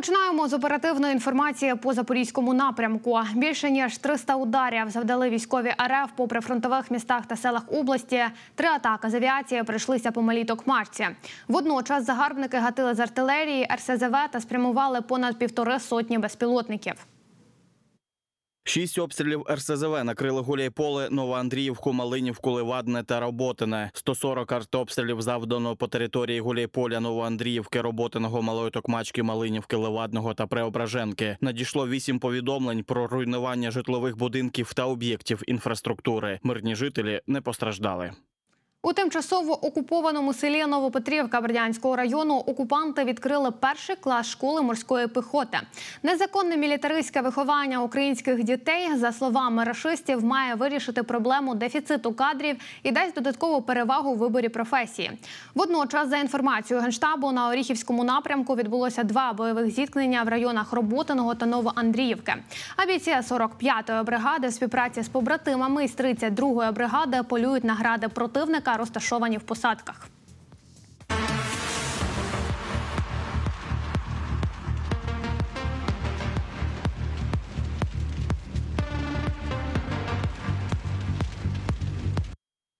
Починаємо з оперативної інформації по Запорізькому напрямку. Більше ніж 300 ударів завдали військові РФ по прифронтових містах та селах області. 3 атаки з авіації прийшлися по Малій Токмачці. Водночас загарбники гатили з артилерії, РСЗВ та спрямували понад 1,5 сотні безпілотників. 6 обстрілів РСЗВ накрили Гуляйполе, Новоандріївку, Малинівку, Левадне та Роботине. 140 артобстрілів завдано по території Гуляйполя, Новоандріївки, Роботиного, Малої Токмачки, Малинівки, Левадного та Преображенки. Надійшло 8 повідомлень про руйнування житлових будинків та об'єктів інфраструктури. Мирні жителі не постраждали. У тимчасово окупованому селі Новопетрівка Бердянського району окупанти відкрили перший клас школи морської піхоти. Незаконне мілітаристське виховання українських дітей, за словами рашистів, має вирішити проблему дефіциту кадрів і дасть додаткову перевагу у виборі професії. Водночас, за інформацією Генштабу, на Оріхівському напрямку відбулося 2 бойових зіткнення в районах Роботиного та Новоандріївки. А бійці 45-ї бригади в співпраці з побратимами із 32-ї бригади полюють на гради противника, розташовані в посадках.